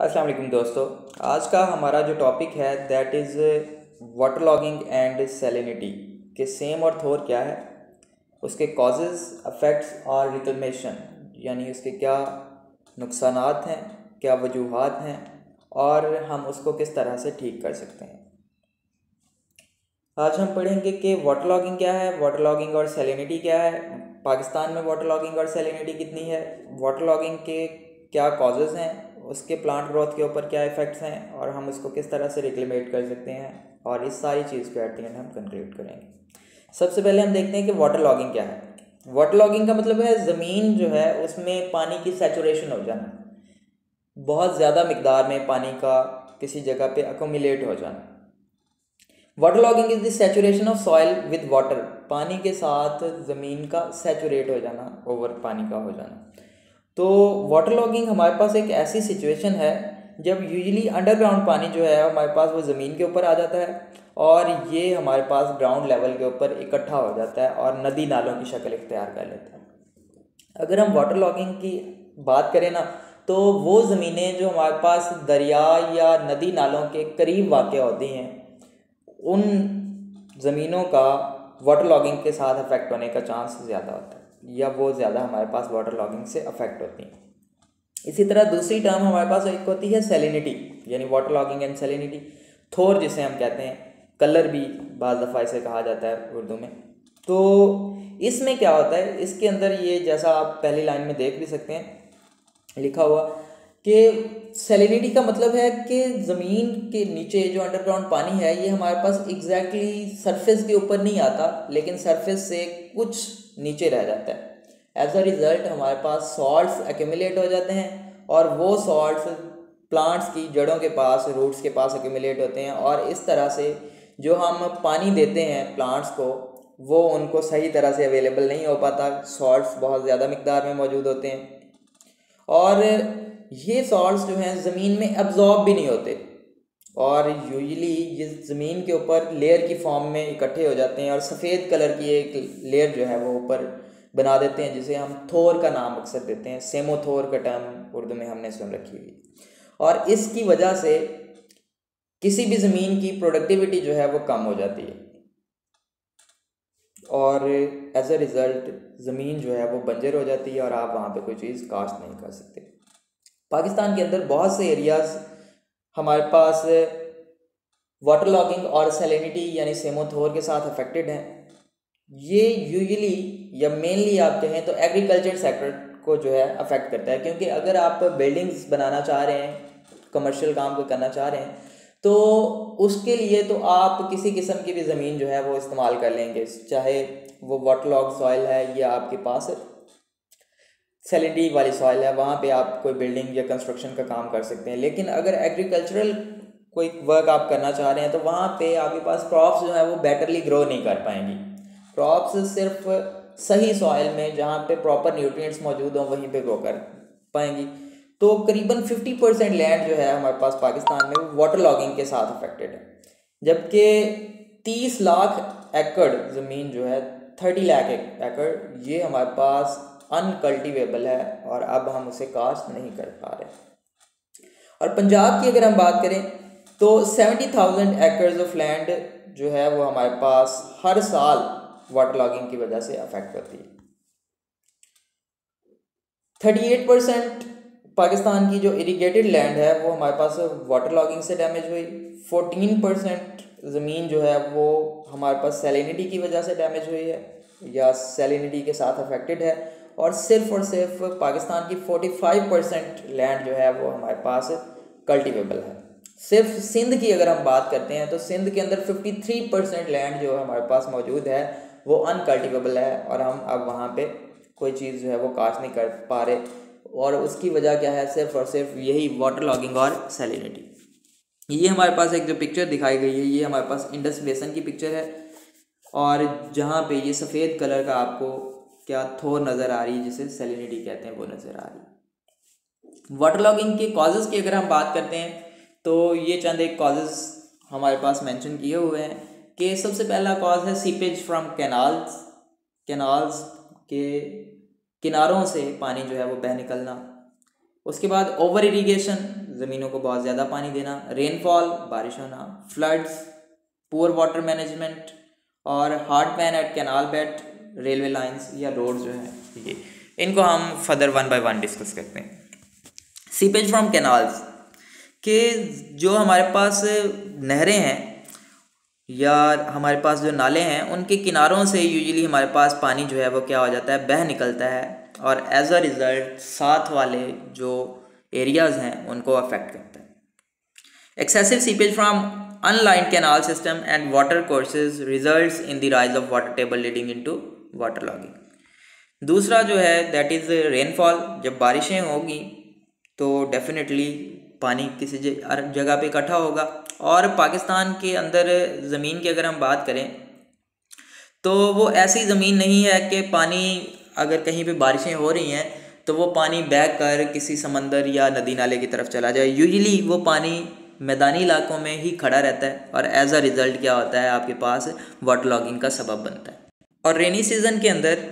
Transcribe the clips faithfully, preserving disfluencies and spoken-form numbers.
अस्सलाम वालेकुम दोस्तों, आज का हमारा जो टॉपिक है that is water logging and salinity के सेम और थोर क्या है, उसके कॉजेज़, अफेक्ट्स और रिकलमेशन यानी उसके क्या नुकसानात हैं, क्या वजूहात हैं और हम उसको किस तरह से ठीक कर सकते हैं। आज हम पढ़ेंगे कि वाटर लॉगिंग क्या है, वाटर लॉगिंग और सैलिनिटी क्या है, पाकिस्तान में वाटर लॉगिंग और सैलिनिटी कितनी है, वाटर लॉगिंग के क्या कॉजेज़ हैं, उसके प्लांट ग्रोथ के ऊपर क्या इफ़ेक्ट्स हैं और हम उसको किस तरह से रिकलमेट कर सकते हैं, और इस सारी चीज़ पे एट द एंड हम कंक्लूड करेंगे। सबसे पहले हम देखते हैं कि वाटर लॉगिंग क्या है। वाटर लॉगिंग का मतलब है ज़मीन जो है उसमें पानी की सैचुरेशन हो जाना, बहुत ज़्यादा मिकदार में पानी का किसी जगह पे अकोमुलेट हो जाना। Water logging is the saturation of soil with water, पानी के साथ ज़मीन का सैचुरेट हो जाना, ओवर पानी का हो जाना। तो वाटर लॉगिंग हमारे पास एक ऐसी सिचुएशन है जब यूजुअली अंडरग्राउंड पानी जो है हमारे पास वो ज़मीन के ऊपर आ जाता है और ये हमारे पास ग्राउंड लेवल के ऊपर इकट्ठा हो जाता है और नदी नालों की शक्ल इख्तियार कर लेता है। अगर हम वाटर लॉगिंग की बात करें ना तो वो ज़मीनें जो हमारे पास दरिया या नदी नालों के करीब वाक़ होती हैं उन ज़मीनों का वाटर लॉगिंग के साथ अफेक्ट होने का चांस ज़्यादा होता है या वो ज़्यादा हमारे पास वाटर लॉगिंग से अफेक्ट होती हैं। इसी तरह दूसरी टर्म हमारे पास एक होती है सैलिनिटी, यानी वाटर लॉगिंग एंड सैलिनिटी, थोर जिसे हम कहते हैं, कलर भी बाज़ दफ़ा इसे कहा जाता है उर्दू में। तो इसमें क्या होता है, इसके अंदर ये जैसा आप पहली लाइन में देख भी सकते हैं लिखा हुआ कि सैलिनिटी का मतलब है कि ज़मीन के नीचे जो अंडरग्राउंड पानी है ये हमारे पास एग्जैक्टली सरफेस के ऊपर नहीं आता लेकिन सरफेस से कुछ नीचे रह जाता है। एज अ रिज़ल्ट हमारे पास सॉल्ट्स एक्यूमुलेट हो जाते हैं और वो सॉल्ट्स प्लांट्स की जड़ों के पास, रूट्स के पास एक्यूमुलेट होते हैं और इस तरह से जो हम पानी देते हैं प्लांट्स को वो उनको सही तरह से अवेलेबल नहीं हो पाता। सॉल्ट्स बहुत ज़्यादा मिकदार में मौजूद होते हैं और ये सॉल्ट्स जो हैं ज़मीन में एब्जॉर्ब भी नहीं होते और यूजली ये ज़मीन के ऊपर लेयर की फॉर्म में इकट्ठे हो जाते हैं और सफ़ेद कलर की एक लेयर जो है वो ऊपर बना देते हैं जिसे हम थोर का नाम अक्सर देते हैं। सेमोथोर का टर्म उर्दू में हमने सुन रखी हुई और इसकी वजह से किसी भी ज़मीन की प्रोडक्टिविटी जो है वो कम हो जाती है और एज अ रिज़ल्ट ज़मीन जो है वो बंजर हो जाती है और आप वहाँ पर कोई चीज़ काश्त नहीं कर सकते। पाकिस्तान के अंदर बहुत से एरियाज़ हमारे पास वाटर लॉगिंग और सैलिनिटी यानी सेमोथोर के साथ अफेक्टेड हैं। ये यूजुअली या मेनली आप कहें तो एग्रीकल्चर सेक्टर को जो है अफेक्ट करता है, क्योंकि अगर आप बिल्डिंग्स बनाना चाह रहे हैं, कमर्शियल काम को करना चाह रहे हैं तो उसके लिए तो आप किसी किस्म की भी ज़मीन जो है वो इस्तेमाल कर लेंगे, चाहे वो वाटर लॉग सॉइल है या आपके पास सैलिनिटी वाली सॉइल है, वहाँ पे आप कोई बिल्डिंग या कंस्ट्रक्शन का काम कर सकते हैं। लेकिन अगर एग्रीकल्चरल कोई वर्क आप करना चाह रहे हैं तो वहाँ पे आपके पास क्रॉप्स जो है वो बेटरली ग्रो नहीं कर पाएंगी। क्रॉप्स सिर्फ सही सॉइल में जहाँ पे प्रॉपर न्यूट्रिएंट्स मौजूद हों वहीं पे ग्रो कर पाएंगी। तो करीबन फिफ्टी परसेंट लैंड जो है हमारे पास पाकिस्तान में वो वाटर लॉगिंग के साथ अफेक्टेड है, जबकि तीस लाख एकड़ ज़मीन जो है थर्टी लाख एकड़ ये हमारे पास अनकल्टिवेबल है और अब हम उसे काश्त नहीं कर पा रहे। और पंजाब की अगर हम बात करें तो seventy thousand acres of land जो है वो हमारे पास हर साल वाटर लॉगिंग की वजह से अफेक्ट होती है। थर्टी एट परसेंट पाकिस्तान की जो इरिगेटेड लैंड है वो हमारे पास वाटर लॉगिंग से डैमेज हुई। फोर्टीन परसेंट ज़मीन जो है वो हमारे पास सैलिनिटी की वजह से डैमेज हुई है या सैलिनिटी के साथ अफेक्टेड है और सिर्फ और सिर्फ पाकिस्तान की पैंतालीस परसेंट लैंड जो है वो हमारे पास कल्टिवेबल है। सिर्फ सिंध की अगर हम बात करते हैं तो सिंध के अंदर तिरेपन परसेंट लैंड जो हमारे पास मौजूद है वो अनकल्टिवेबल है और हम अब वहाँ पे कोई चीज़ जो है वो काश्त नहीं कर पा रहे और उसकी वजह क्या है, सिर्फ और सिर्फ यही वाटर लॉगिंग और सैलिनिटी। ये हमारे पास एक जो पिक्चर दिखाई गई है ये हमारे पास इंडस बेसिन की पिक्चर है और जहाँ पे ये सफ़ेद कलर का आपको क्या थोर नज़र आ रही है जिसे सैलिनिटी कहते हैं वो नज़र आ रही। वाटर लॉगिंग के कॉजेज़ की अगर हम बात करते हैं तो ये चंद एक कॉजेज़ हमारे पास मेंशन किए हुए हैं कि सबसे पहला कॉज है सीपेज फ्रॉम कैनाल्स, कैनाल्स के किनारों से पानी जो है वो बह निकलना। उसके बाद ओवर इरीगेशन, ज़मीनों को बहुत ज़्यादा पानी देना, रेनफॉल बारिश होना, फ्लड्स, पुअर वाटर मैनेजमेंट और hard pan at canal bed, railway lines या रोड जो है ये, इनको हम further one by one discuss करते हैं। सीपेज फ्रॉम कैनाल्स के जो हमारे पास नहरें हैं या हमारे पास जो नाले हैं उनके किनारों से यूजुअली हमारे पास पानी जो है वो क्या हो जाता है, बह निकलता है और एज अ रिज़ल्ट साथ वाले जो एरियाज़ हैं उनको अफेक्ट करता है। Excessive seepage from unlined canal system and water courses results in the rise of water table leading into water logging. दूसरा जो है दैट इज़ रेनफॉल, जब बारिशें होगी तो डेफिनेटली पानी किसी जगह पे इकट्ठा होगा और पाकिस्तान के अंदर ज़मीन की अगर हम बात करें तो वो ऐसी ज़मीन नहीं है कि पानी अगर कहीं पे बारिशें हो रही हैं तो वो पानी बह कर किसी समंदर या नदी नाले की तरफ चला जाए। यूजुअली वो पानी मैदानी इलाकों में ही खड़ा रहता है और एज अ रिज़ल्ट क्या होता है आपके पास वाटर लॉगिंग का सबब बनता है। और रेनी सीज़न के अंदर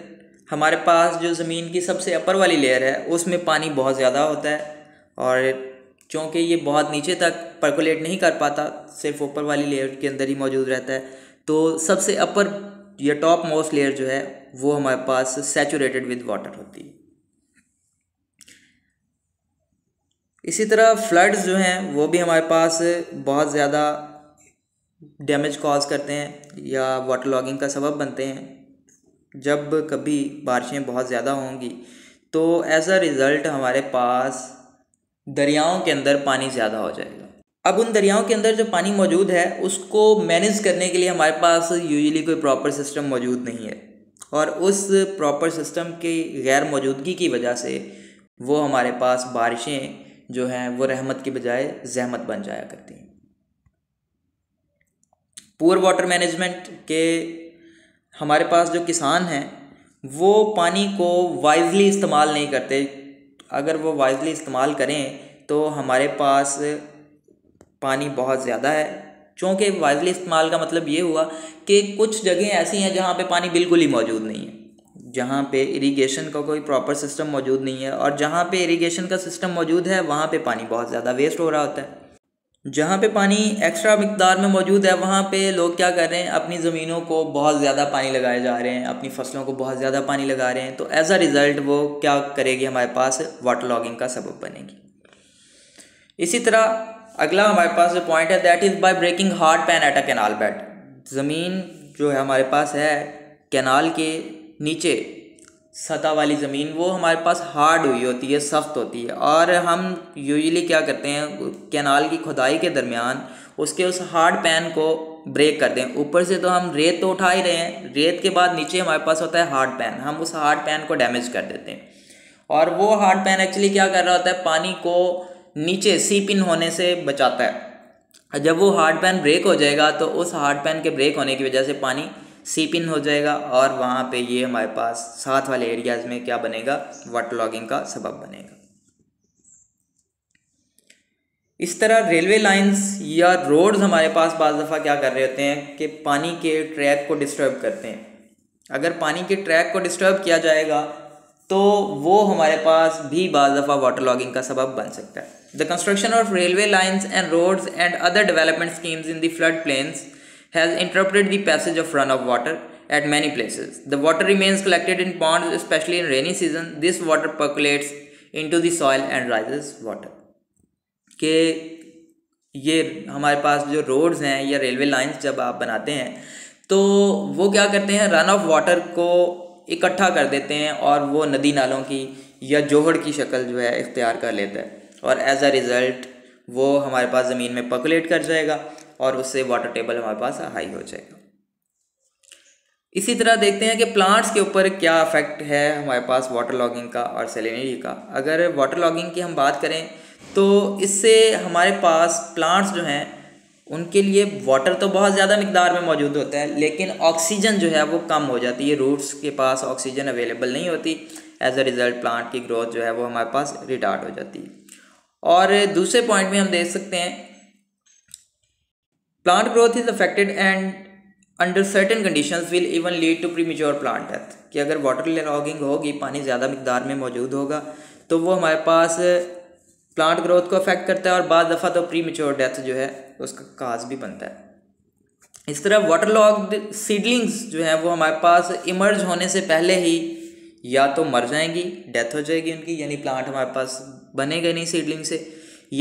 हमारे पास जो ज़मीन की सबसे अपर वाली लेयर है उसमें पानी बहुत ज़्यादा होता है और चूँकि ये बहुत नीचे तक परकुलेट नहीं कर पाता, सिर्फ ऊपर वाली लेयर के अंदर ही मौजूद रहता है, तो सबसे अपर या टॉप मोस्ट लेयर जो है वो हमारे पास सैचुरेटेड विद वाटर होती है। इसी तरह फ्लड्स जो हैं वो भी हमारे पास बहुत ज़्यादा डैमेज कॉज करते हैं या वाटर लॉगिंग का सबब बनते हैं। जब कभी बारिशें बहुत ज़्यादा होंगी तो एज अ रिज़ल्ट हमारे पास दरियाओं के अंदर पानी ज़्यादा हो जाएगा। अब उन दरियाओं के अंदर जो पानी मौजूद है उसको मैनेज करने के लिए हमारे पास यूजुअली कोई प्रॉपर सिस्टम मौजूद नहीं है और उस प्रॉपर सिस्टम की गैर मौजूदगी की वजह से वो हमारे पास बारिशें जो हैं वो रहमत की बजाय जहमत बन जाया करती हैं। पुअर वाटर मैनेजमेंट के हमारे पास जो किसान हैं वो पानी को वाइजली इस्तेमाल नहीं करते। अगर वो वाइजली इस्तेमाल करें तो हमारे पास पानी बहुत ज़्यादा है। चूँकि वाइजली इस्तेमाल का मतलब ये हुआ कि कुछ जगह ऐसी हैं जहाँ पे पानी बिल्कुल ही मौजूद नहीं है, जहाँ पे इरिगेशन का कोई प्रॉपर सिस्टम मौजूद नहीं है, और जहाँ पे इरिगेशन का सिस्टम मौजूद है वहाँ पे पानी बहुत ज़्यादा वेस्ट हो रहा होता है। जहाँ पे पानी एक्स्ट्रा मिकदार में मौजूद है वहाँ पे लोग क्या कर रहे हैं, अपनी ज़मीनों को बहुत ज़्यादा पानी लगाए जा रहे हैं, अपनी फसलों को बहुत ज़्यादा पानी लगा रहे हैं, तो एज अ रिज़ल्ट वो क्या करेगी, हमारे पास वाटर लॉगिंग का सबब बनेगी। इसी तरह अगला हमारे पास जो पॉइंट है that is by breaking hard pan at a canal bed. ज़मीन जो है हमारे पास है कैनाल के नीचे सतह वाली ज़मीन, वो हमारे पास हार्ड हुई होती है, सख्त होती है, और हम यूजुअली क्या करते हैं कैनाल की खुदाई के दरमियान उसके उस हार्ड पैन को ब्रेक कर दें। ऊपर से तो हम रेत तो उठा ही रहे हैं, रेत के बाद नीचे हमारे पास होता है हार्ड पैन, हम उस हार्ड पैन को डैमेज कर देते हैं और वो हार्ड पैन एक्चुअली क्या कर रहा होता है, पानी को नीचे सीप इन होने से बचाता है। जब वो हार्ड पैन ब्रेक हो जाएगा तो उस हार्ड पैन के ब्रेक होने की वजह से पानी सीप इन हो जाएगा और वहाँ पे ये हमारे पास साथ वाले एरियाज़ में क्या बनेगा, वाटर लॉगिंग का सबब बनेगा। इस तरह रेलवे लाइंस या रोड्स हमारे पास बाज़ दफ़ा क्या कर रहे होते हैं कि पानी के ट्रैक को डिस्टर्ब करते हैं। अगर पानी के ट्रैक को डिस्टर्ब किया जाएगा तो वो हमारे पास भी बाज़ दफ़ा वाटर लॉगिंग का सबब बन सकता है। The construction of railway lines and roads and other development schemes in the flood plains has interrupted the passage of run of water at many places. The water remains collected in ponds, especially in rainy season. This water percolates into the soil and rises water. के ये हमारे पास जो roads हैं या railway lines जब आप बनाते हैं तो वो क्या करते हैं, run of water को इकट्ठा कर देते हैं और वो नदी नालों की या जोहड़ की शक्ल जो है इख्तियार कर लेता है और as a result वो हमारे पास ज़मीन में percolate कर जाएगा और उससे वाटर टेबल हमारे पास हाई हो जाएगा। इसी तरह देखते हैं कि प्लांट्स के ऊपर क्या इफेक्ट है हमारे पास वाटर लॉगिंग का और सैलिनिटी का। अगर वाटर लॉगिंग की हम बात करें तो इससे हमारे पास प्लांट्स जो हैं उनके लिए वाटर तो बहुत ज़्यादा मिकदार में मौजूद होता है, लेकिन ऑक्सीजन जो है वो कम हो जाती है, रूट्स के पास ऑक्सीजन अवेलेबल नहीं होती, एज अ रिज़ल्ट प्लांट की ग्रोथ जो है वो हमारे पास रिटार्ड हो जाती है। और दूसरे पॉइंट में हम देख सकते हैं plant growth is affected and under certain conditions will even lead to premature plant death। कि अगर वाटर लॉगिंग होगी, पानी ज़्यादा मकदार में मौजूद होगा तो वो हमारे पास प्लांट ग्रोथ को अफेक्ट करता है और बाद दफ़ा तो प्री मेच्योर डेथ जो है उसका काज भी बनता है। इस तरह वाटरलॉग्ड सीडलिंग्स जो है वो हमारे पास इमर्ज होने से पहले ही या तो मर जाएंगी, डेथ हो जाएगी उनकी, यानी प्लांट हमारे पास बनेगा नहीं सीडलिंग से,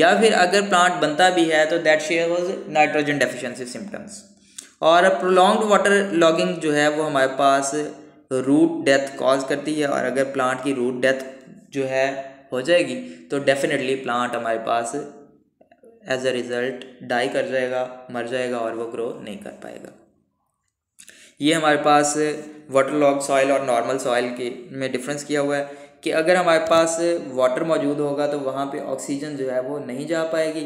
या फिर अगर प्लांट बनता भी है तो that shares nitrogen deficiency symptoms. और प्रोलॉन्ग्ड वाटर लॉगिंग जो है वो हमारे पास रूट डेथ कॉज करती है, और अगर प्लांट की रूट डेथ जो है हो जाएगी तो डेफिनेटली प्लांट हमारे पास एज अ रिज़ल्ट डाई कर जाएगा, मर जाएगा और वो ग्रो नहीं कर पाएगा। ये हमारे पास वाटरलॉग सॉइल और नॉर्मल सॉइल के में डिफरेंस किया हुआ है कि अगर हमारे पास वाटर मौजूद होगा तो वहाँ पे ऑक्सीजन जो है वो नहीं जा पाएगी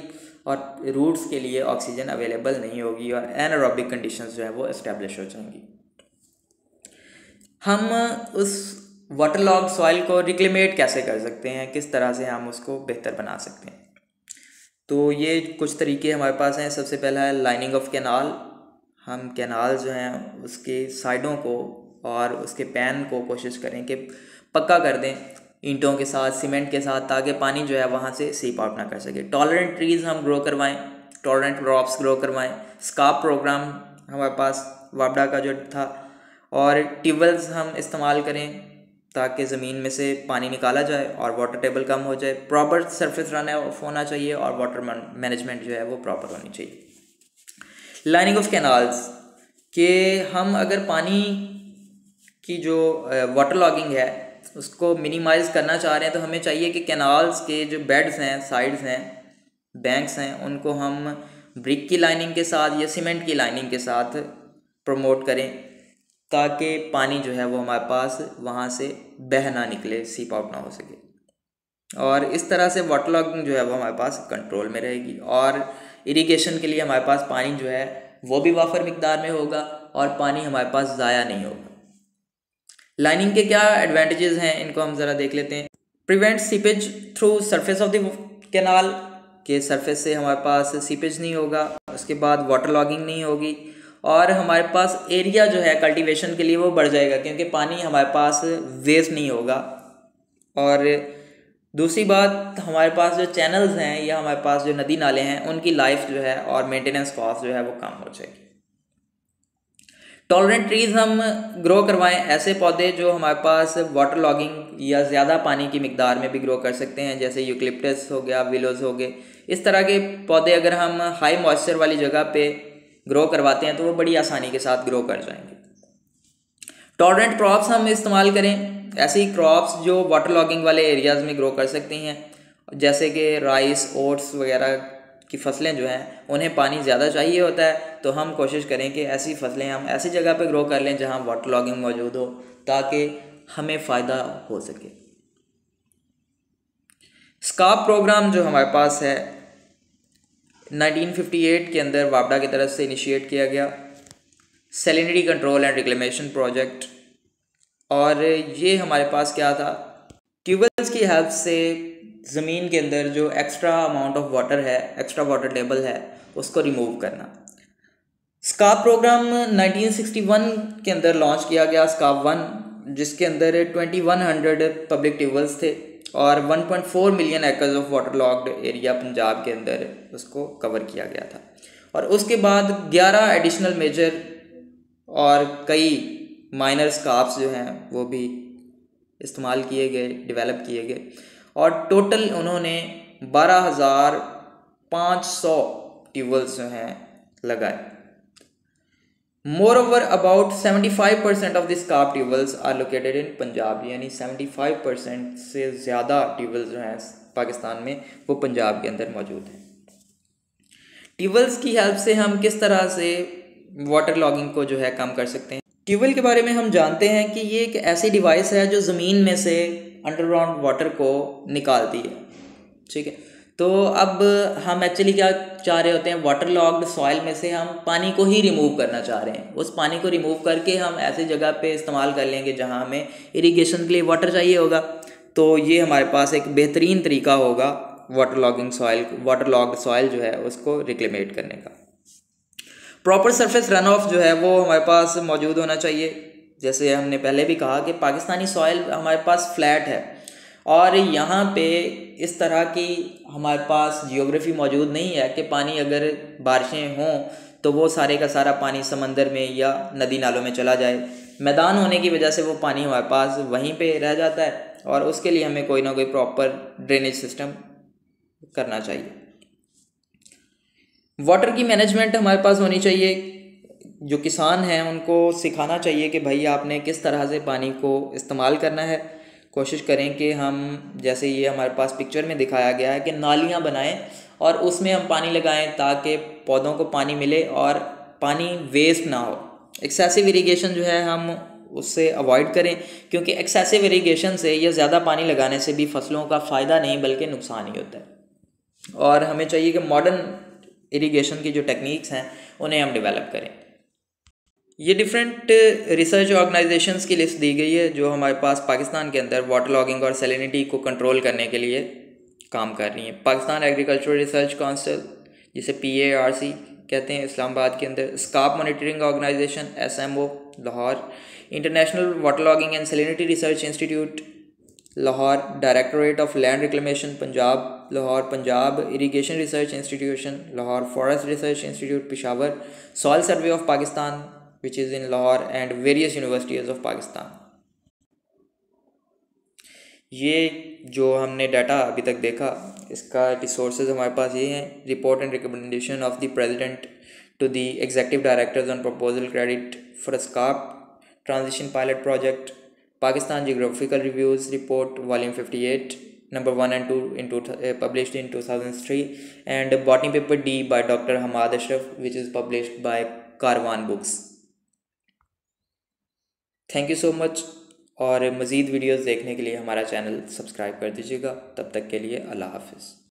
और रूट्स के लिए ऑक्सीजन अवेलेबल नहीं होगी और एनारोबिक कंडीशंस जो है वो इस्टेब्लिश हो जाएंगी। हम उस वाटरलॉग सॉइल को रिक्लेमेट कैसे कर सकते हैं, किस तरह से हम उसको बेहतर बना सकते हैं, तो ये कुछ तरीके हमारे पास हैं। सबसे पहला है लाइनिंग ऑफ कैनाल। हम कैनाल जो हैं उसके साइडों को और उसके पैन को कोशिश करें कि पक्का कर दें ईंटों के साथ, सीमेंट के साथ, ताकि पानी जो है वहाँ से सीप आउट ना कर सके। टॉलरेंट ट्रीज़ हम ग्रो करवाएं, टॉलरेंट क्रॉप्स ग्रो करवाएं। स्कार्प प्रोग्राम हमारे पास वापडा का जो था, और ट्यूबवेल्स हम इस्तेमाल करें ताकि ज़मीन में से पानी निकाला जाए और वाटर टेबल कम हो जाए। प्रॉपर सरफेस रन ऑफ होना चाहिए और वाटर मैनेजमेंट जो है वो प्रॉपर होनी चाहिए। लाइनिंग ऑफ कैनाल्स के हम अगर पानी की जो वाटर लॉगिंग है उसको मिनिमाइज़ करना चाह रहे हैं तो हमें चाहिए कि कैनाल्स के जो बेड्स हैं, साइड्स हैं, बैंक्स हैं, उनको हम ब्रिक की लाइनिंग के साथ या सीमेंट की लाइनिंग के साथ प्रमोट करें ताकि पानी जो है वो हमारे पास वहाँ से बह ना निकले, सीप आउट ना हो सके, और इस तरह से वाटर लॉगिंग जो है वो हमारे पास कंट्रोल में रहेगी। और इरिगेशन के लिए हमारे पास पानी जो है वो भी वाफर मिकदार में होगा और पानी हमारे पास ज़ाया नहीं होगा। लाइनिंग के क्या एडवांटेजेस हैं, इनको हम ज़रा देख लेते हैं। Prevent seepage through surface of the canal, के सरफेस से हमारे पास सीपेज नहीं होगा, उसके बाद वाटर लॉगिंग नहीं होगी और हमारे पास एरिया जो है कल्टीवेशन के लिए वो बढ़ जाएगा क्योंकि पानी हमारे पास वेस्ट नहीं होगा। और दूसरी बात, हमारे पास जो चैनल्स हैं या हमारे पास जो नदी नाले हैं उनकी लाइफ जो है और मेंटेनेंस कॉस्ट जो है वो कम हो जाएगी। टॉलरेंट ट्रीज़ हम ग्रो करवाएं, ऐसे पौधे जो हमारे पास वाटर लॉगिंग या ज़्यादा पानी की मिकदार में भी ग्रो कर सकते हैं, जैसे यूकलिप्टस हो गया, विलोज़ हो गए। इस तरह के पौधे अगर हम हाई मॉइस्चर वाली जगह पे ग्रो करवाते हैं तो वो बड़ी आसानी के साथ ग्रो कर जाएंगे। टॉलरेंट क्रॉप्स हम इस्तेमाल करें, ऐसी क्रॉप्स जो वाटर लॉगिंग वाले एरियाज़ में ग्रो कर सकती हैं, जैसे कि राइस, ओट्स वगैरह की फसलें जो हैं उन्हें पानी ज़्यादा चाहिए होता है, तो हम कोशिश करें कि ऐसी फसलें हम ऐसी जगह पे ग्रो कर लें जहां वाटर लॉगिंग मौजूद हो ताकि हमें फ़ायदा हो सके। स्कार्प प्रोग्राम जो हमारे पास है नाइनटीन फिफ्टी एट के अंदर वापडा की तरफ से इनिशिएट किया गया, salinity control and reclamation project, और ये हमारे पास क्या था, ट्यूबवेल्स की हेल्प से ज़मीन के अंदर जो एक्स्ट्रा अमाउंट ऑफ वाटर है, एक्स्ट्रा वाटर टेबल है, उसको रिमूव करना। SCARP programme nineteen sixty one के अंदर लॉन्च किया गया, स्कार्प वन, जिसके अंदर इक्कीस सौ पब्लिक ट्यूबवेल्स थे और one point four million acres of water logged area Punjab के अंदर उसको कवर किया गया था। और उसके बाद ग्यारह एडिशनल मेजर और कई माइनर स्कार्प्स जो हैं वो भी इस्तेमाल किए गए, डेवलप किए गए, और टोटल उन्होंने बारह हज़ार पाँच सौ ट्यूबवेल्स जो हैं लगाए। Moreover about seventy five percent of the SCARP tubewells are located in Punjab, यानी सेवेंटी फाइव परसेंट से ज़्यादा ट्यूबवेल्स जो हैं पाकिस्तान में वो पंजाब के अंदर मौजूद हैं। ट्यूबवेल्स की हेल्प से हम किस तरह से वाटर लॉगिंग को जो है कम कर सकते हैं। ट्यूबवेल के बारे में हम जानते हैं कि ये एक ऐसी डिवाइस है जो ज़मीन में से अंडरग्राउंड वाटर को निकालती है, ठीक है। तो अब हम एक्चुअली क्या चाह रहे होते हैं, वाटर लॉग्ड सॉइल में से हम पानी को ही रिमूव करना चाह रहे हैं। उस पानी को रिमूव करके हम ऐसी जगह पे इस्तेमाल कर लेंगे जहां हमें इरिगेशन के लिए वाटर चाहिए होगा, तो ये हमारे पास एक बेहतरीन तरीका होगा water logging soil, water logged soil जो है उसको रिक्लेमेट करने का। प्रॉपर सरफेस रन ऑफ जो है वो हमारे पास मौजूद होना चाहिए। जैसे हमने पहले भी कहा कि पाकिस्तानी सॉइल हमारे पास फ्लैट है और यहाँ पे इस तरह की हमारे पास जियोग्राफी मौजूद नहीं है कि पानी अगर बारिशें हों तो वो सारे का सारा पानी समंदर में या नदी नालों में चला जाए। मैदान होने की वजह से वो पानी हमारे पास वहीं पे रह जाता है और उसके लिए हमें कोई ना कोई प्रॉपर ड्रेनेज सिस्टम करना चाहिए। वाटर की मैनेजमेंट हमारे पास होनी चाहिए। जो किसान हैं उनको सिखाना चाहिए कि भाई आपने किस तरह से पानी को इस्तेमाल करना है। कोशिश करें कि हम, जैसे ये हमारे पास पिक्चर में दिखाया गया है, कि नालियाँ बनाएं और उसमें हम पानी लगाएं ताकि पौधों को पानी मिले और पानी वेस्ट ना हो। एक्सेसिव इरीगेशन जो है हम उससे अवॉइड करें, क्योंकि एक्सेसिव इरीगेशन से या ज़्यादा पानी लगाने से भी फसलों का फ़ायदा नहीं बल्कि नुकसान ही होता है। और हमें चाहिए कि मॉडर्न इरीगेशन की जो टेक्निक्स हैं उन्हें हम डेवलप करें। ये डिफरेंट रिसर्च ऑर्गेनाइजेशंस की लिस्ट दी गई है जो हमारे पास पाकिस्तान के अंदर वाटर लॉगिंग और सैलिनिटी को कंट्रोल करने के लिए काम कर रही है। पाकिस्तान एग्रीकल्चरल रिसर्च काउंसिल, जिसे पी ए आर सी कहते हैं इस्लामाबाद के अंदर, SCARP monitoring organisation S M O Lahore, international water logging and salinity research institute Lahore, directorate of land reclamation Punjab Lahore, Punjab irrigation research institution Lahore, forest research institute Peshawar, soil survey of Pakistan which is in Lahore, and various universities of Pakistan। ये जो हमने data अभी तक देखा, इसका resources हमारे पास ये हैं। Report and recommendation of the president to the executive directors on proposal credit for SCARP transition pilot project, Pakistan geographical reviews report volume fifty eight, number one and two in two published in two thousand three, and botany paper D by doctor Hamad Ashraf which is published by Karwan books. Thank you so much, और मज़ीद videos देखने के लिए हमारा channel subscribe कर दीजिएगा। तब तक के लिए अल्लाह हाफ़िज़।